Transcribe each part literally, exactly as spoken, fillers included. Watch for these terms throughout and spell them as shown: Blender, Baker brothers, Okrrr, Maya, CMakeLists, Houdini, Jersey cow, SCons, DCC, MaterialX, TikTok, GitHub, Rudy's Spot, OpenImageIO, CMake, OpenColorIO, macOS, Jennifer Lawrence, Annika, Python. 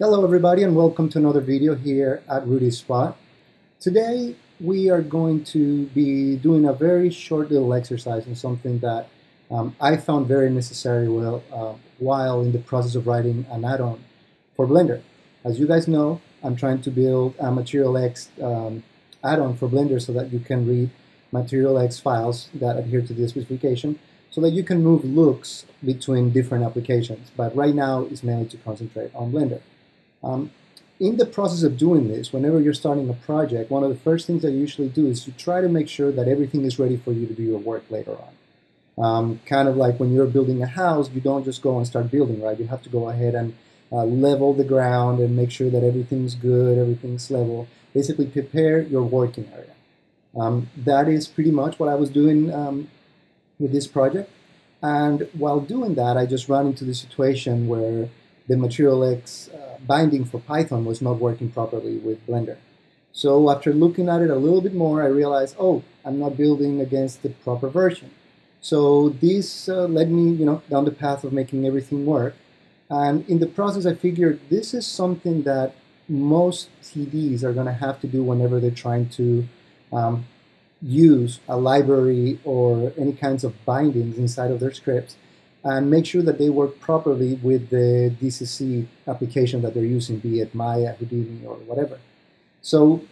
Hello everybody and welcome to another video here at Rudy's Spot. Today we are going to be doing a very short little exercise on something that um, I found very necessary while, uh, while in the process of writing an add-on for Blender. As you guys know, I'm trying to build a MaterialX um, add-on for Blender so that you can read MaterialX files that adhere to the specification so that you can move looks between different applications. But right now it's mainly to concentrate on Blender. Um, in the process of doing this, whenever you're starting a project, one of the first things that you usually do is you try to make sure that everything is ready for you to do your work later on. Um, kind of like when you're building a house, you don't just go and start building, right? You have to go ahead and uh, level the ground and make sure that everything's good, everything's level. Basically prepare your working area. Um, that is pretty much what I was doing um, with this project. And while doing that, I just ran into the situation where the MaterialX uh, binding for Python was not working properly with Blender. So after looking at it a little bit more, I realized, oh, I'm not building against the proper version. So this uh, led me, you know, down the path of making everything work. And in the process, I figured this is something that most T Ds are going to have to do whenever they're trying to um, use a library or any kinds of bindings inside of their scripts, and make sure that they work properly with the D C C application that they're using, be it Maya, Houdini, or whatever. So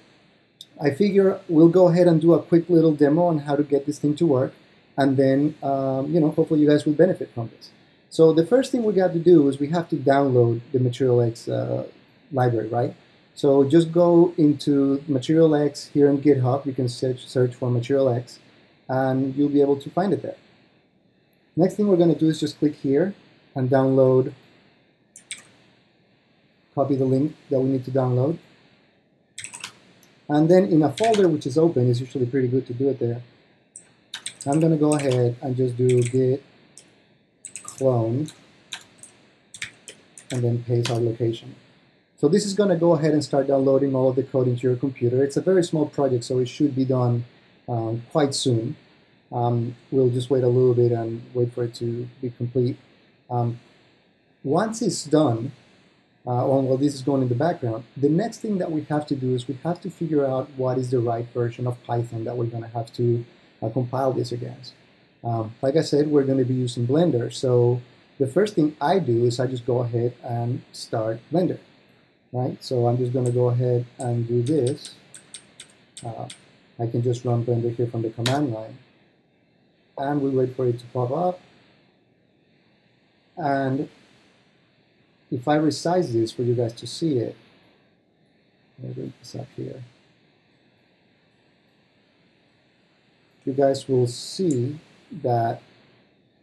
I figure we'll go ahead and do a quick little demo on how to get this thing to work, and then um, you know, hopefully you guys will benefit from this. So the first thing we got to do is we have to download the MaterialX uh, library, right? So just go into MaterialX here in GitHub. You can search, search for MaterialX, and you'll be able to find it there. Next thing we're going to do is just click here and download, copy the link that we need to download. And then in a folder which is open, it's usually pretty good to do it there. I'm going to go ahead and just do git clone and then paste our location. So this is going to go ahead and start downloading all of the code into your computer. It's a very small project, so it should be done um, quite soon. Um, we'll just wait a little bit and wait for it to be complete. Um, once it's done, uh, while this is going in the background, the next thing that we have to do is we have to figure out what is the right version of Python that we're going to have to uh, compile this against. Um, like I said, we're going to be using Blender, so the first thing I do is I just go ahead and start Blender. Right? So I'm just going to go ahead and do this. Uh, I can just run Blender here from the command line. And we wait for it to pop up. And if I resize this for you guys to see it, let me bring this up here. You guys will see that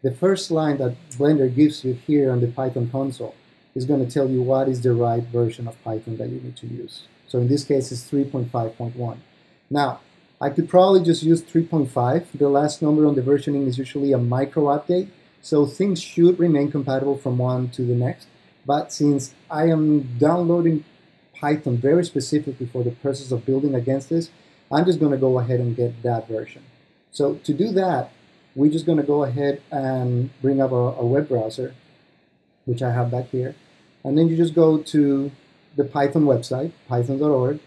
the first line that Blender gives you here on the Python console is going to tell you what is the right version of Python that you need to use. So in this case, it's three point five point one. Now, I could probably just use three point five. The last number on the versioning is usually a micro update, so things should remain compatible from one to the next. But since I am downloading Python very specifically for the purpose of building against this, I'm just going to go ahead and get that version. So to do that, we're just going to go ahead and bring up our, our web browser, which I have back here. And then you just go to the Python website, python dot org.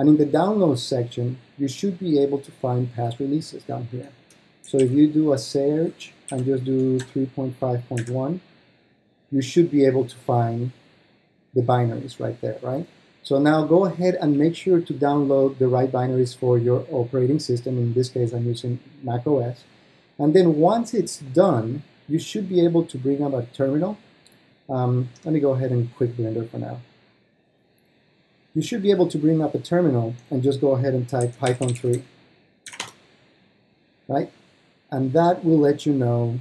And in the download section, you should be able to find past releases down here. So if you do a search and just do three point five point one, you should be able to find the binaries right there, right? So now go ahead and make sure to download the right binaries for your operating system. In this case, I'm using macOS. And then once it's done, you should be able to bring up a terminal. Um, let me go ahead and quit Blender for now. You should be able to bring up a terminal and just go ahead and type Python three, right? And that will let you know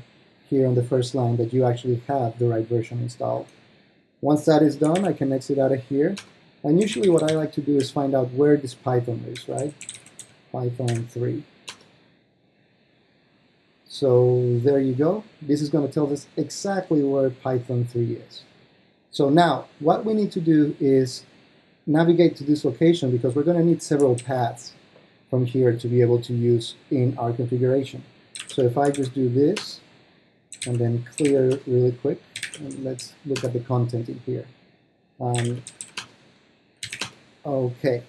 here on the first line that you actually have the right version installed. Once that is done, I can exit out of here. And usually what I like to do is find out where this Python is, right? Python three. So there you go. This is going to tell us exactly where Python three is. So now what we need to do is navigate to this location because we're going to need several paths from here to be able to use in our configuration. So if I just do this and then clear really quick, and let's look at the content in here. Um, okay.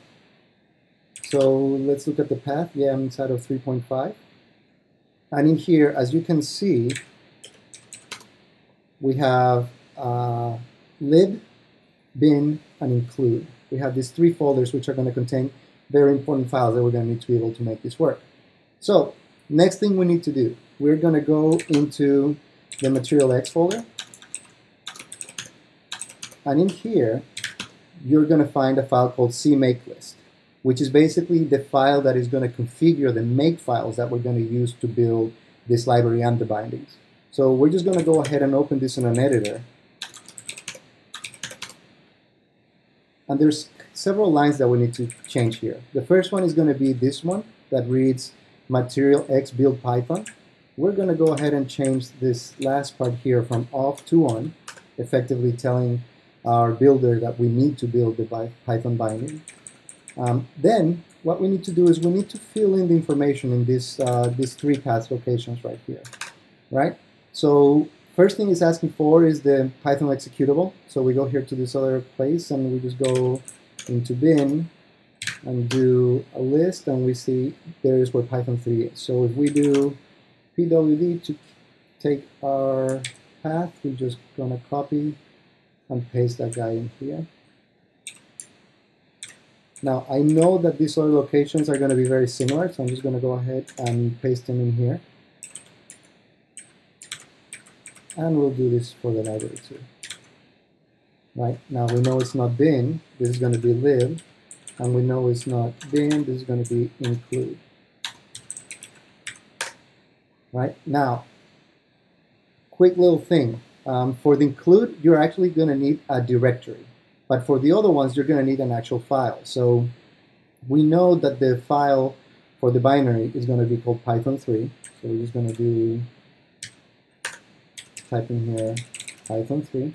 So let's look at the path. Yeah, I'm inside of three point five. And in here, as you can see, we have uh, lib, bin, and include. We have these three folders which are going to contain very important files that we're going to need to be able to make this work. So next thing we need to do, we're going to go into the MaterialX folder. And in here, you're going to find a file called CMakeLists, which is basically the file that is going to configure the make files that we're going to use to build this library and the bindings. So we're just going to go ahead and open this in an editor. And there's several lines that we need to change here. The first one is going to be this one that reads MaterialX build Python. We're going to go ahead and change this last part here from off to on, effectively telling our builder that we need to build the Python binding. Um, then what we need to do is we need to fill in the information in this, uh, these three path locations right here, right? So first thing it's asking for is the Python executable. So we go here to this other place and we just go into bin and do a list, and we see there is where Python three is. So if we do pwd to take our path, we're just going to copy and paste that guy in here. Now, I know that these other locations are going to be very similar, so I'm just going to go ahead and paste them in here. And we'll do this for the library too. Right, now we know it's not bin, this is going to be lib, and we know it's not bin, this is going to be include. Right, now, quick little thing. Um, for the include, you're actually going to need a directory. But for the other ones, you're going to need an actual file. So we know that the file for the binary is going to be called Python three. So we're just going to do, type in here, Python three.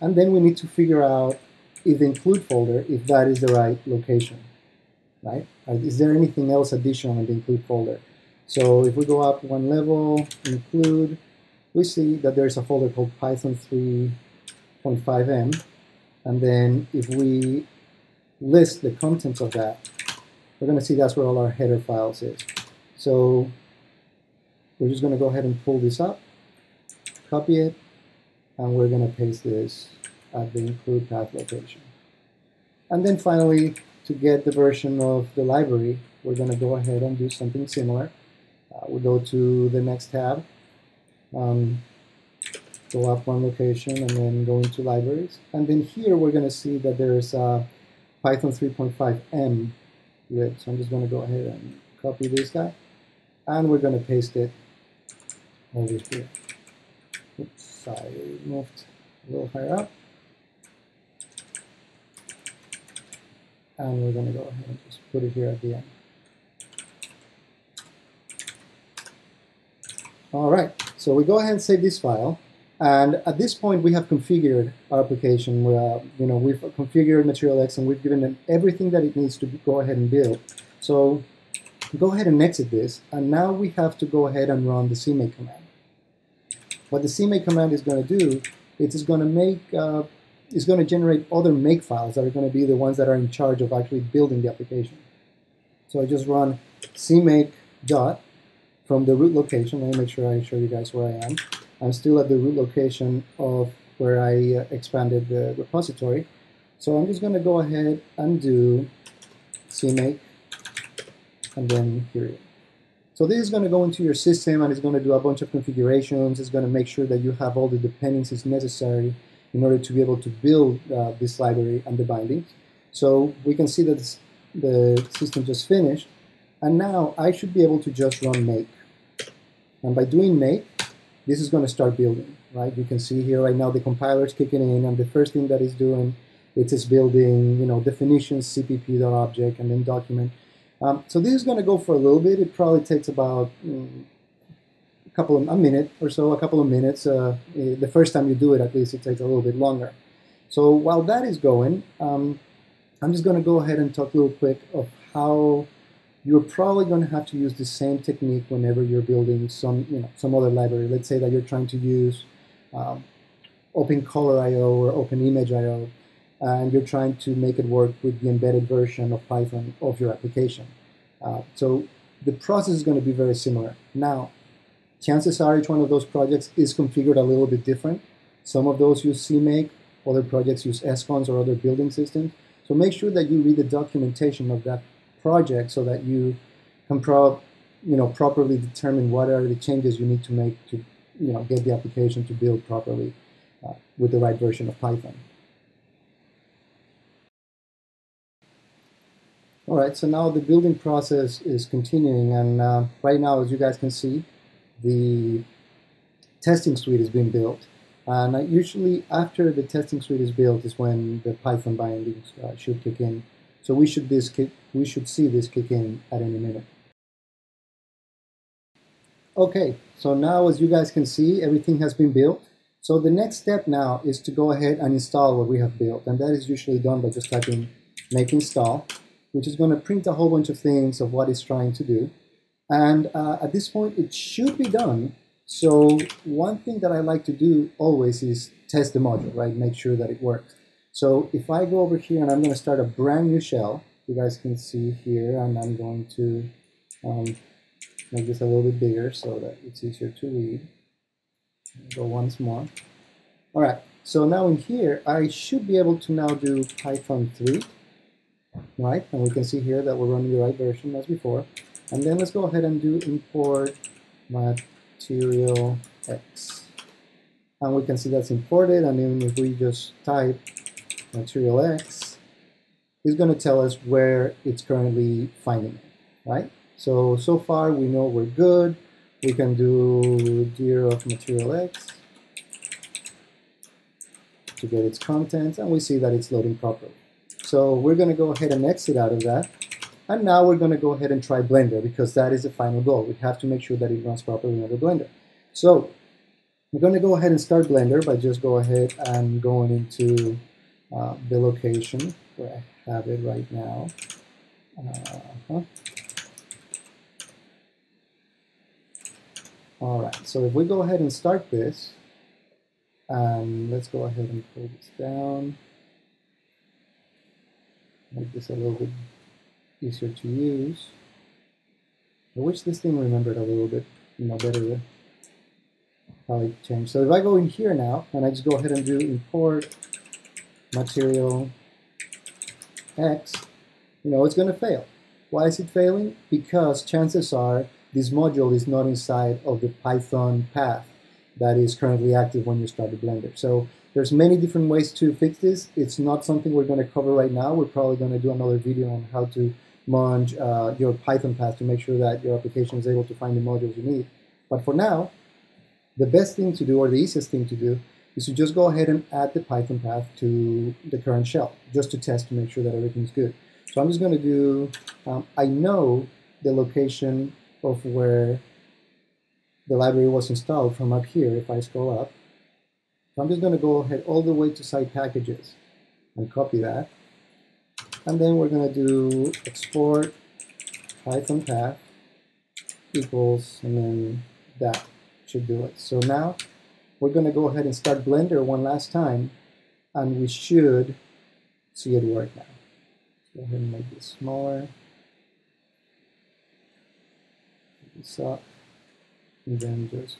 And then we need to figure out if the include folder, if that is the right location, right? Is there anything else additional in the include folder? So if we go up one level, include, we see that there's a folder called Python three point five M. And then if we list the contents of that, we're going to see that's where all our header files is. So we're just going to go ahead and pull this up, copy it, and we're going to paste this at the include path location. And then finally, to get the version of the library, we're going to go ahead and do something similar. Uh, we'll go to the next tab, um, go up one location, and then go into libraries. And then here we're going to see that there's a Python three point five M lib. So I'm just going to go ahead and copy this guy. And we're going to paste it over here. Oops, I moved a little higher up. And we're going to go ahead and just put it here at the end. All right, so we go ahead and save this file. And at this point, we have configured our application. Uh, you know, we've configured MaterialX, and we've given them everything that it needs to go ahead and build. So go ahead and exit this. And now we have to go ahead and run the CMake command. What the CMake command is going to do, it is going to make, uh, it's going to generate other make files that are going to be the ones that are in charge of actually building the application. So I just run CMake dot from the root location. Let me make sure I show you guys where I am. I'm still at the root location of where I expanded the repository. So I'm just going to go ahead and do CMake and then period. So this is going to go into your system, and it's going to do a bunch of configurations. It's going to make sure that you have all the dependencies necessary in order to be able to build uh, this library and the bindings. So we can see that this, the system just finished. And now I should be able to just run make. And by doing make, this is going to start building, right? You can see here right now the compiler is kicking in, and the first thing that it's doing, it is building, you know, definitions, cpp.object, and then document. Um, so this is going to go for a little bit. It probably takes about mm, a couple of, a minute or so, a couple of minutes. Uh, the first time you do it, at least, it takes a little bit longer. So while that is going, um, I'm just going to go ahead and talk a little quick of how you're probably going to have to use the same technique whenever you're building some, you know, some other library. Let's say that you're trying to use um, OpenColorIO or OpenImageIO and you're trying to make it work with the embedded version of Python of your application. Uh, so the process is going to be very similar. Now, chances are each one of those projects is configured a little bit different. Some of those use CMake, other projects use SCons or other building systems. So make sure that you read the documentation of that project so that you can pro you know, properly determine what are the changes you need to make to you know, get the application to build properly uh, with the right version of Python. All right, so now the building process is continuing, and uh, right now, as you guys can see, the testing suite is being built. And uh, usually after the testing suite is built is when the Python bindings uh, should kick in. So we should, this kick, we should see this kick in at any minute. Okay, so now as you guys can see, everything has been built. So the next step now is to go ahead and install what we have built. And that is usually done by just typing make install, which is going to print a whole bunch of things of what it's trying to do. And uh, at this point, it should be done. So one thing that I like to do always is test the module, right? Make sure that it works. So if I go over here and I'm going to start a brand new shell, you guys can see here, and I'm going to um, make this a little bit bigger so that it's easier to read. Go once more. All right, so now in here, I should be able to now do Python three, right? And we can see here that we're running the right version as before. And then let's go ahead and do import MaterialX. And we can see that's imported, and even if we just type MaterialX, it's going to tell us where it's currently finding it, right? So, so far we know we're good. We can do dir of MaterialX to get its contents, and we see that it's loading properly. So we're going to go ahead and exit out of that. And now we're going to go ahead and try Blender, because that is the final goal. We have to make sure that it runs properly under Blender. So we're going to go ahead and start Blender by just go ahead and going into uh, the location where I have it right now. Uh-huh. All right, so if we go ahead and start this, um, let's go ahead and pull this down. Make this a little bit easier to use. I wish this thing remembered a little bit, you know, better how it changed. So if I go in here now and I just go ahead and do import material X, you know, it's going to fail. Why is it failing? Because chances are this module is not inside of the Python path that is currently active when you start the Blender. So there's many different ways to fix this. It's not something we're going to cover right now. We're probably going to do another video on how to munge uh, your Python path to make sure that your application is able to find the modules you need. But for now, the best thing to do, or the easiest thing to do, is to just go ahead and add the Python path to the current shell, just to test to make sure that everything's good. So I'm just going to do, um, I know the location of where the library was installed from up here if I scroll up. So I'm just going to go ahead all the way to site packages and copy that. And then we're going to do export Python path equals, and then that should do it. So now we're going to go ahead and start Blender one last time, and we should see it work now. Let's go ahead and make this smaller. This up. And then just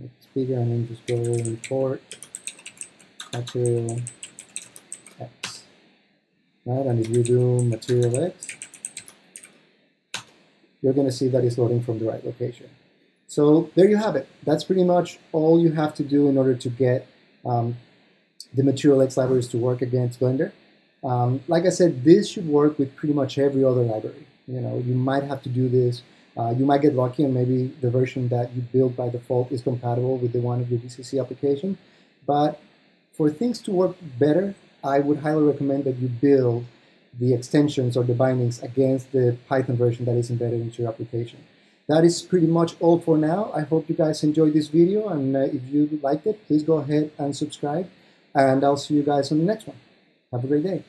make this bigger, and then just go import material X. Right, and if you do material X, you're going to see that it's loading from the right location. So there you have it. That's pretty much all you have to do in order to get um, the material X libraries to work against Blender. Um, like I said, this should work with pretty much every other library. You know, you might have to do this. Uh, you might get lucky, and maybe the version that you build by default is compatible with the one of your D C C application. But for things to work better, I would highly recommend that you build the extensions or the bindings against the Python version that is embedded into your application. That is pretty much all for now. I hope you guys enjoyed this video, and uh, if you liked it, please go ahead and subscribe, and I'll see you guys on the next one. Have a great day.